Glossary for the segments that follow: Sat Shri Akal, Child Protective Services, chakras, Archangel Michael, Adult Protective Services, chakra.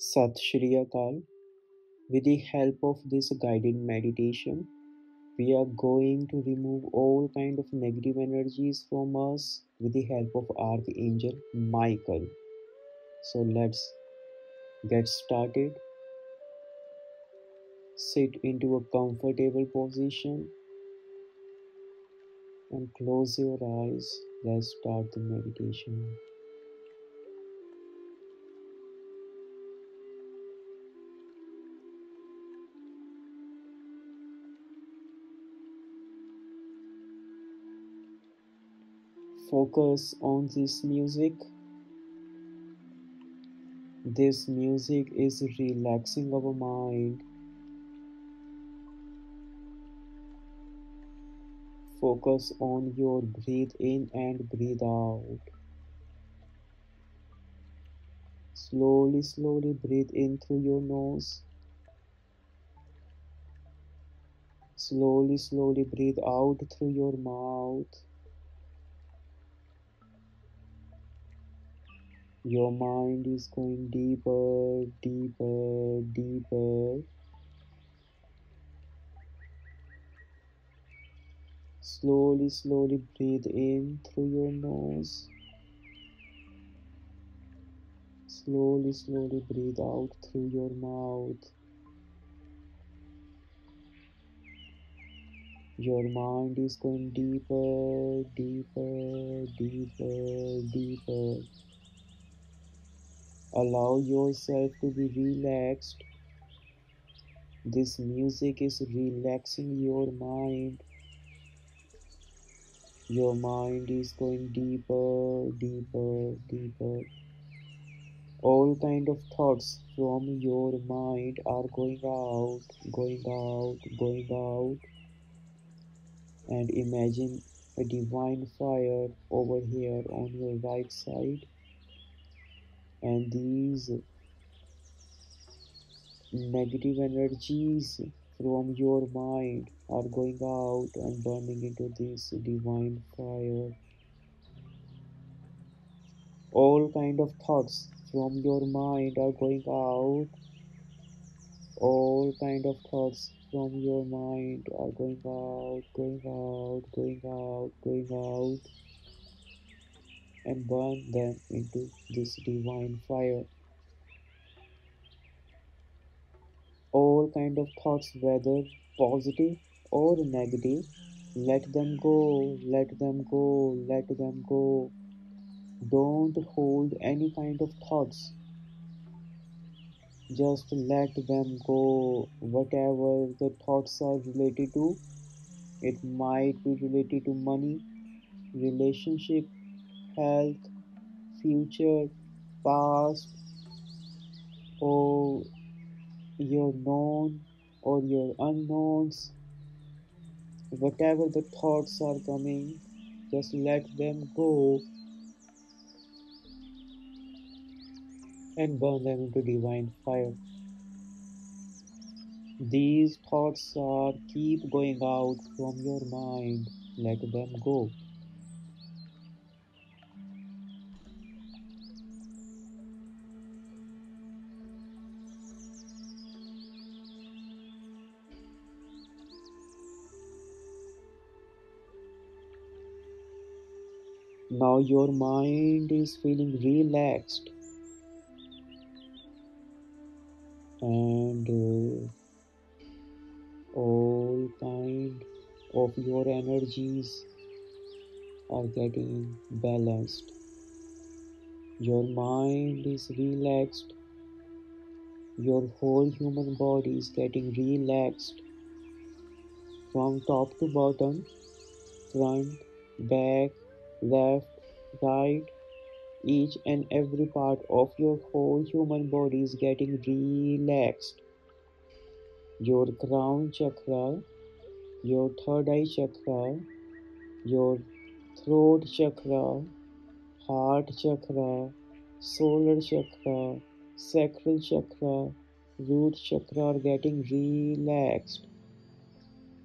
Sat Shri Akal. With the help of this guided meditation, we are going to remove all kind of negative energies from us with the help of Archangel Michael. So let's get started. Sit into a comfortable position and close your eyes. Let's start the meditation. Focus on this music. This music is relaxing our mind. Focus on your breathe in and breathe out. Slowly, slowly breathe in through your nose. Slowly, slowly breathe out through your mouth. Your mind is going deeper, deeper, deeper. Slowly, slowly breathe in through your nose. Slowly, slowly breathe out through your mouth. Your mind is going deeper, deeper, deeper, deeper. Allow yourself to be relaxed. This music is relaxing your mind. Your mind is going deeper, deeper, deeper. All kind of thoughts from your mind are going out, going out, going out. And imagine a divine fire over here on your right side. And these negative energies from your mind are going out and burning into this divine fire. All kind of thoughts from your mind are going out. All kind of thoughts from your mind are going out, going out, going out, going out. And burn them into this divine fire. All kind of thoughts, whether positive or negative, let them go, let them go, let them go. Don't hold any kind of thoughts. Just let them go. Whatever the thoughts are related to, it might be related to money, relationship, health, future, past, or your known or your unknowns. Whatever the thoughts are coming, just let them go and burn them into divine fire. These thoughts are keep going out from your mind. Let them go. Now your mind is feeling relaxed, and all kind of your energies are getting balanced. Your mind is relaxed. Your whole human body is getting relaxed from top to bottom, front, back, left, right. Each and every part of your whole human body is getting relaxed. Your crown chakra, your third eye chakra, your throat chakra, heart chakra, solar chakra, sacral chakra, root chakra are getting relaxed.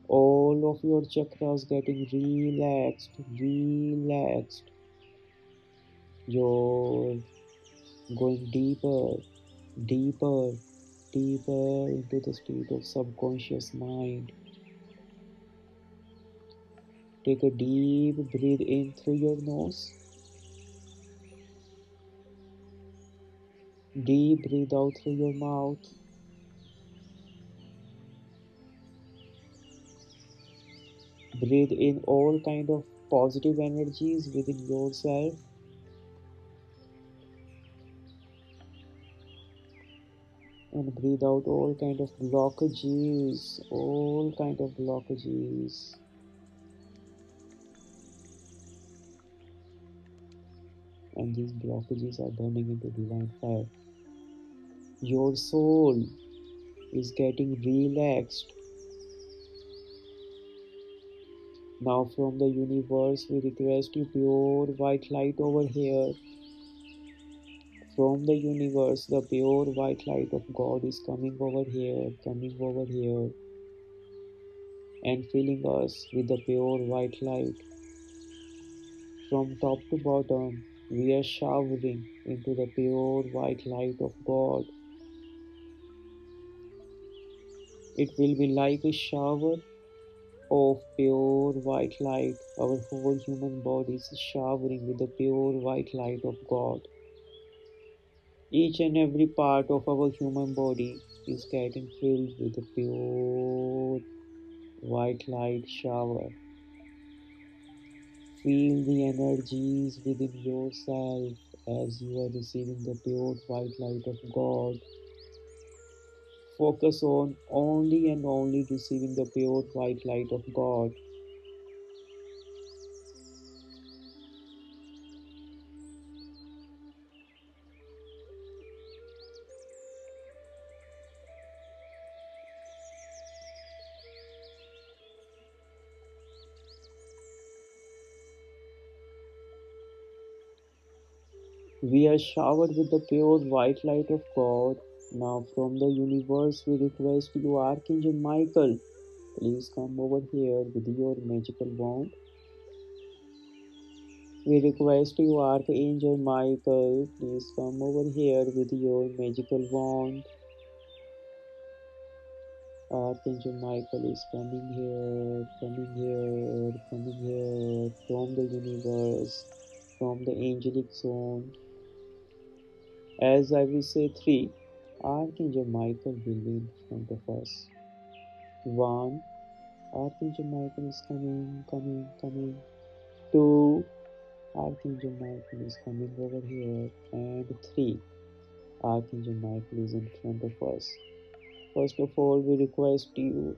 All of your chakras getting relaxed, relaxed. You're going deeper, deeper, deeper into the state of subconscious mind. Take a deep breath in through your nose. Deep breathe out through your mouth. Breathe in all kind of positive energies within yourself. And breathe out all kind of blockages, all kind of blockages. And these blockages are burning into divine fire. Your soul is getting relaxed. Now from the universe we request you pure white light over here. From the universe the pure white light of God is coming over here and filling us with the pure white light. From top to bottom we are showering into the pure white light of God. It will be like a shower of pure white light. Our whole human body is showering with the pure white light of God. Each and every part of our human body is getting filled with the pure white light shower. Feel the energies within yourself as you are receiving the pure white light of God. Focus on only and only receiving the pure white light of God. We are showered with the pure white light of God. Now from the universe we request you, Archangel Michael, please come over here with your magical wand. We request you, Archangel Michael, please come over here with your magical wand. Archangel Michael is coming here from the universe, from the angelic zone. As I will say three, Archangel Michael will be in front of us. One, Archangel Michael is coming. Two, Archangel Michael is coming over here. And three, Archangel Michael is in front of us. First of all, we request you.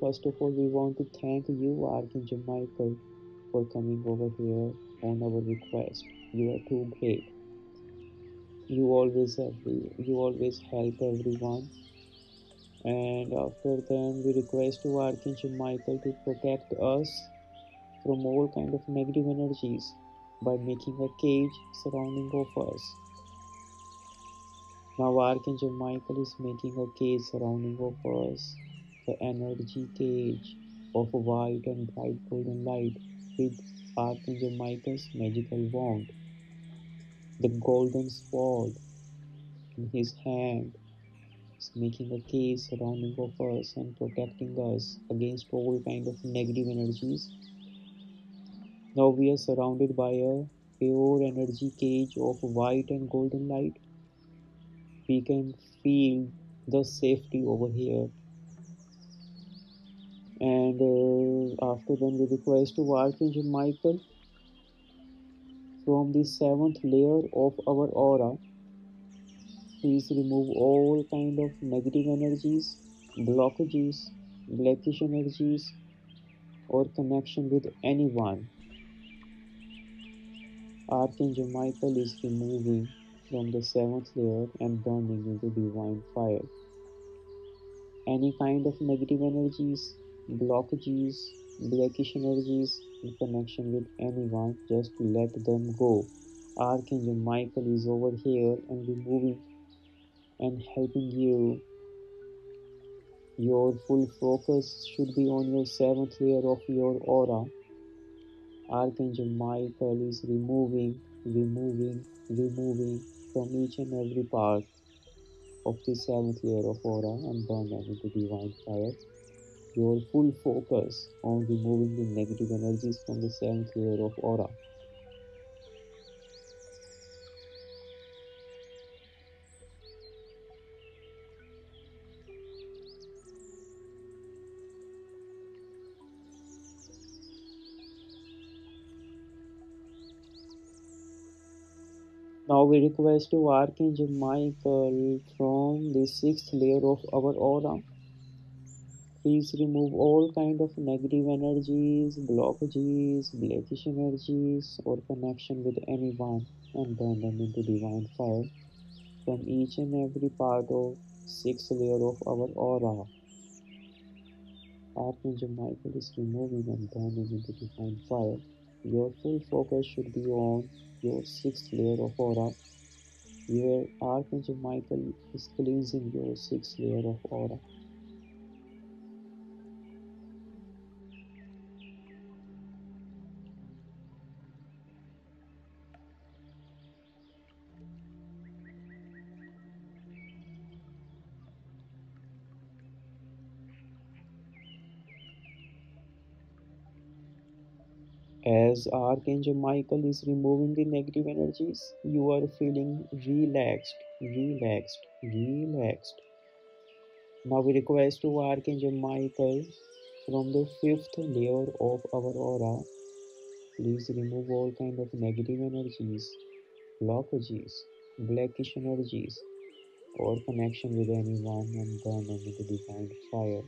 First of all, we want to thank you, Archangel Michael, for coming over here on our request. You are too great. You always help everyone. And after then we request to Archangel Michael to protect us from all kind of negative energies by making a cage surrounding of us. Now Archangel Michael is making a cage surrounding of us, the energy cage of white and bright golden light with Archangel Michael's magical wand. The golden sword in his hand is making a cage surrounding of us and protecting us against all kind of negative energies. Now we are surrounded by a pure energy cage of white and golden light. We can feel the safety over here. And after then we request to Archangel Michael, from the seventh layer of our aura, please remove all kind of negative energies, blockages, blackish energies, or connection with anyone. Archangel Michael is removing from the seventh layer and burning into divine fire. Any kind of negative energies, blockages, blackish energies in connection with anyone, just let them go. Archangel Michael is over here and removing and helping you. Your full focus should be on your seventh layer of your aura. Archangel Michael is removing from each and every part of the 7th layer of aura and burn them into divine fire. Your full focus on removing the negative energies from the 7th layer of aura. Now we request to Archangel Michael from the 6th layer of our aura. Please remove all kind of negative energies, blockages, blackish energies or connection with anyone and burn them into divine fire from each and every part of 6th layer of our aura. Archangel Michael is removing and burning into divine fire. Your full focus should be on your 6th layer of aura. Your Archangel Michael is cleansing your 6th layer of aura. As Archangel Michael is removing the negative energies, you are feeling relaxed. Now we request to Archangel Michael from the 5th layer of our aura. Please remove all kind of negative energies, blockages, blackish energies or connection with anyone and burn them into divine fire.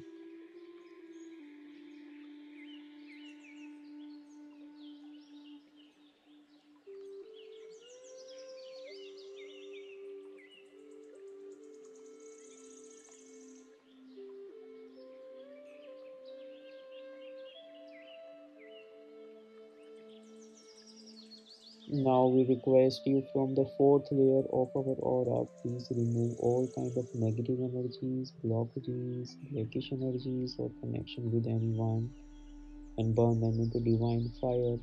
Now we request you from the 4th layer of our aura, please remove all kind of negative energies, blockages, blackish energies or connection with anyone and burn them into divine fire.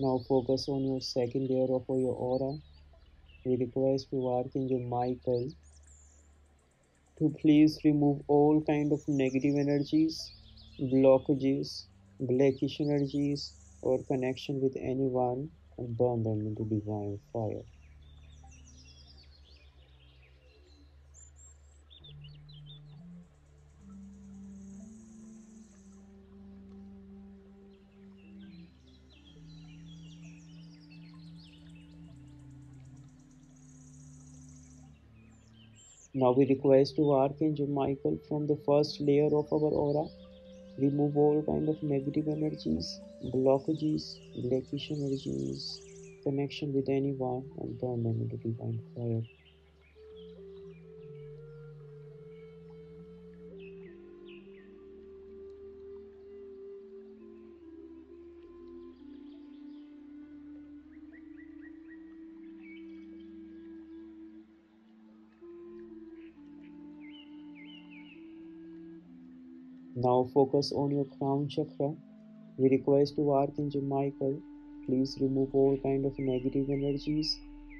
Now focus on your 2nd layer of your aura. We request to Archangel Michael to please remove all kind of negative energies, blockages, blackish energies or connection with anyone and burn them into divine fire. Now we request to Archangel Michael from the 1st layer of our aura, remove all kind of negative energies, blockages, blackish energies, connection with anyone and burn them into divine fire. Now focus on your crown chakra. We request to Archangel Michael, please remove all kind of negative energies,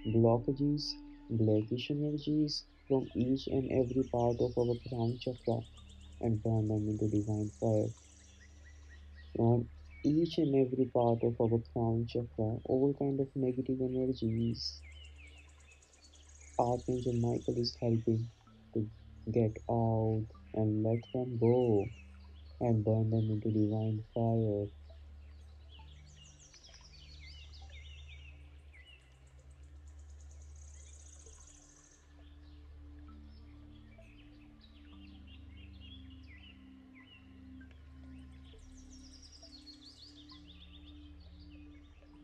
blockages, blackish energies from each and every part of our crown chakra and burn them into divine fire. From each and every part of our crown chakra, all kind of negative energies. Archangel Michael is helping to get out and let them go and burn them into divine fire.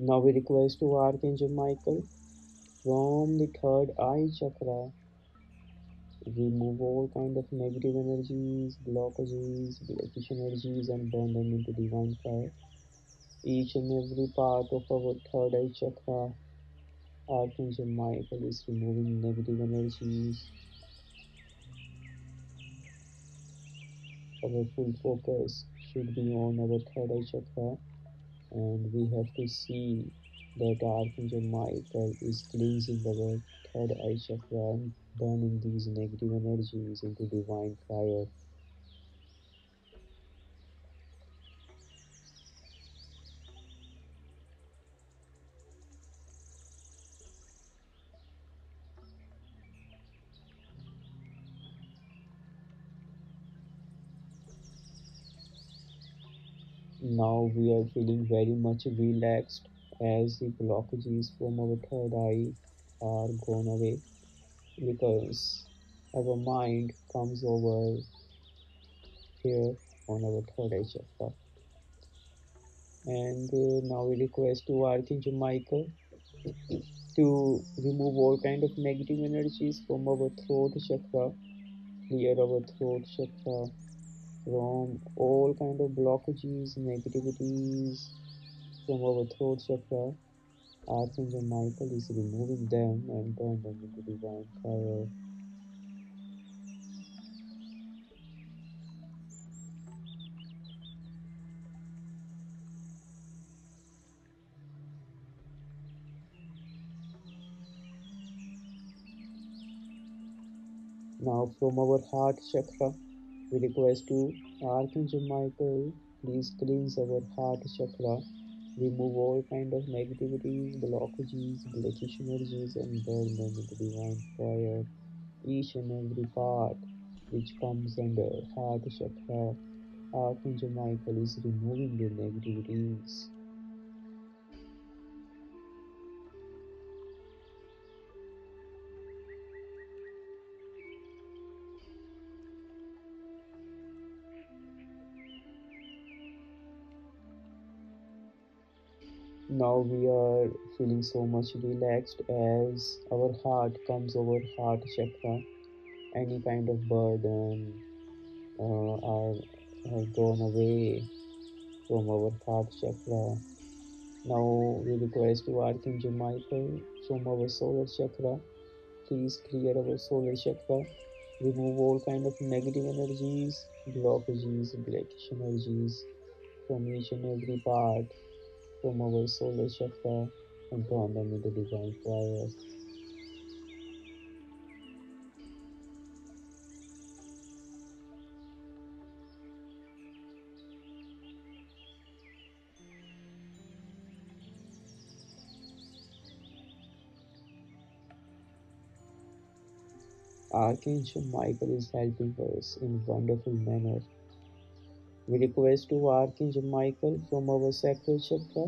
Now we request to Archangel Michael, from the third eye chakra, remove all kind of negative energies, blockages, blockish energies, and burn them into divine fire. Each and every part of our third eye chakra, Archangel Michael is removing negative energies. Our full focus should be on our third eye chakra, and we have to see that Archangel Michael is cleansing our third eye chakra and burning these negative energies into divine fire. Now we are feeling very much relaxed as the blockages from our third eye are gone away, because our mind comes over here on our third eye chakra. And now we request to Archangel Michael to remove all kind of negative energies from our throat chakra, clear our throat chakra from all kind of blockages, negativities. From our throat chakra, Archangel Michael is removing them and burning them into divine fire. Now from our heart chakra, we request to Archangel Michael, please cleanse our heart chakra. Remove all kind of negativities, blockages, blockish energies, and burn them into divine fire. Each and every part which comes under heart chakra, Archangel Michael is removing the negativities. Now we are feeling so much relaxed as our heart comes over heart chakra. Any kind of burden are gone away from our heart chakra. Now we request to Archangel Michael from our solar chakra, please clear our solar chakra. Remove all kind of negative energies, blockages, blackish energies from each and every part from our solar chakra and burn them into divine fire. Archangel Michael is helping us in wonderful manner. We request to Archangel Michael from our sacral chakra,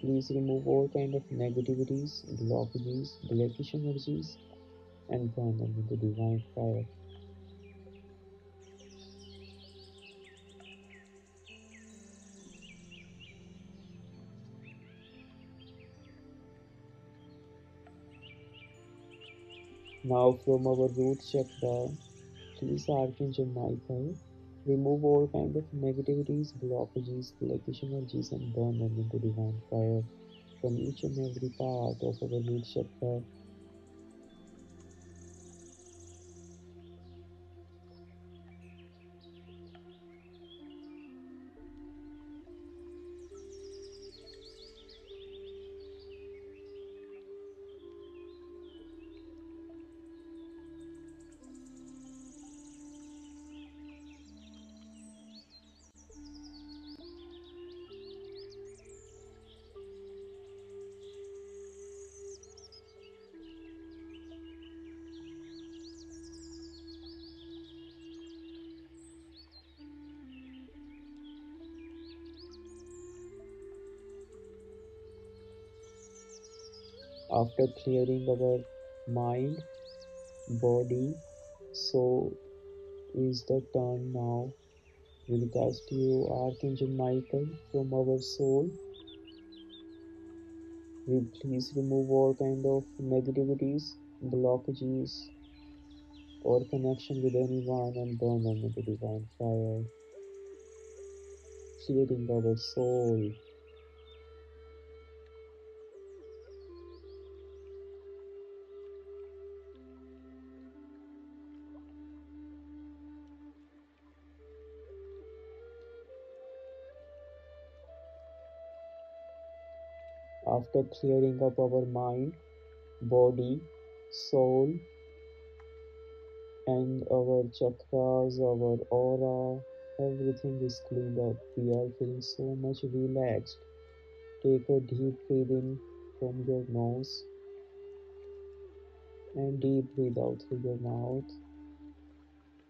please remove all kind of negativities, blockages, blackish energies, and burn them into divine fire. Now from our root chakra, please Archangel Michael, remove all kind of negativities, blockages, blackish energies, and burn them into divine fire from each and every part of our root chakra. After clearing our mind, body, soul, is the turn now. We'll cast you Archangel Michael from our soul. We'll please remove all kind of negativities, blockages, or connection with anyone, and burn them into divine fire, clearing our soul. After clearing up our mind, body, soul, and our chakras, our aura, everything is cleaned up. We are feeling so much relaxed. Take a deep breath in from your nose and deep breathe out through your mouth.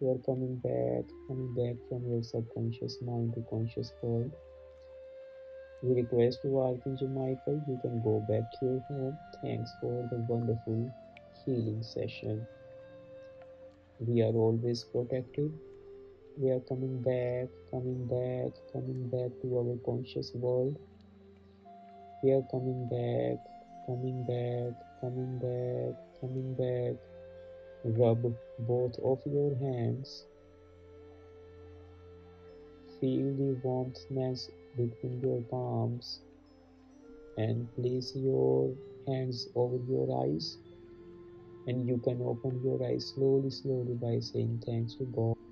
You are coming back from your subconscious mind to conscious world. We request you, Archangel Michael, you can go back to your home. Thanks for the wonderful healing session. We are always protected. We are coming back to our conscious world. We are coming back. Rub both of your hands. Feel the warmthness between your palms and place your hands over your eyes, and you can open your eyes slowly by saying thanks to God.